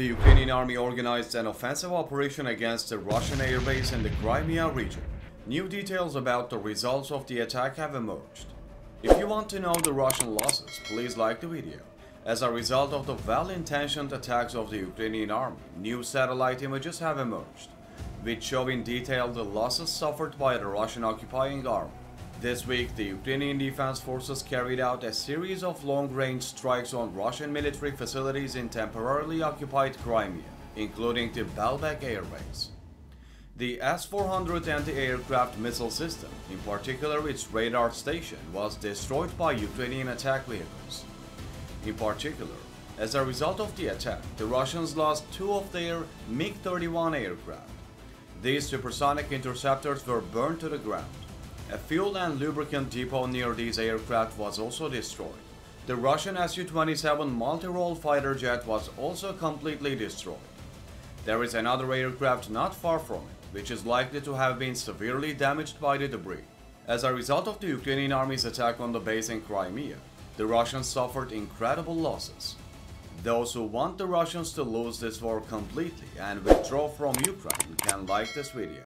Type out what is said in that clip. The Ukrainian army organized an offensive operation against a Russian airbase in the Crimea region. New details about the results of the attack have emerged. If you want to know the Russian losses, please like the video. As a result of the well-intentioned attacks of the Ukrainian army, new satellite images have emerged, which show in detail the losses suffered by the Russian occupying army. This week, the Ukrainian defense forces carried out a series of long-range strikes on Russian military facilities in temporarily occupied Crimea, including the Belbek airbase. The S-400 anti-aircraft missile system, in particular its radar station, was destroyed by Ukrainian attack vehicles. In particular, as a result of the attack, the Russians lost two of their MiG-31 aircraft. These supersonic interceptors were burned to the ground. A fuel and lubricant depot near these aircraft was also destroyed. The Russian Su-27 multi-role fighter jet was also completely destroyed. There is another aircraft not far from it, which is likely to have been severely damaged by the debris. As a result of the Ukrainian army's attack on the base in Crimea, the Russians suffered incredible losses. Those who want the Russians to lose this war completely and withdraw from Ukraine can like this video.